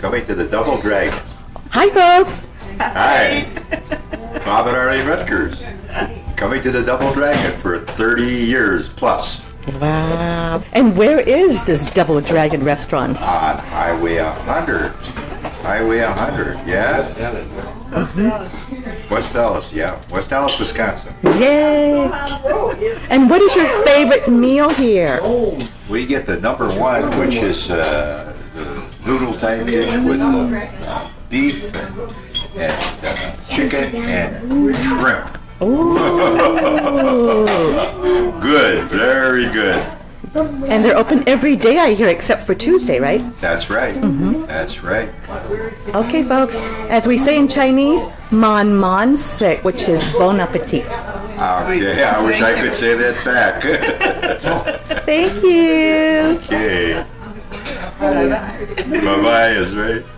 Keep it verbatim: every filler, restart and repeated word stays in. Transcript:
coming to the Double Dragon. Hi, folks. Hi. Bob and Arlene Ruttgers, coming to the Double Dragon for thirty years plus. Wow. And where is this Double Dragon restaurant? On Highway one hundred. Highway one hundred, yeah. West Allis. Mm-hmm. West Allis, yeah. West Allis, Wisconsin. Yay! And what is your favorite meal here? We get the number one, which is uh, the noodle type dish with uh, beef and, and uh, chicken and shrimp. Oh, good, very good. And they're open every day, I hear, except for Tuesday, right? That's right. Mm-hmm. That's right. Okay, folks. As we say in Chinese, "man man se," which is bon appetit. Okay, I wish I could say that back. Thank you. Okay. Bye bye is right.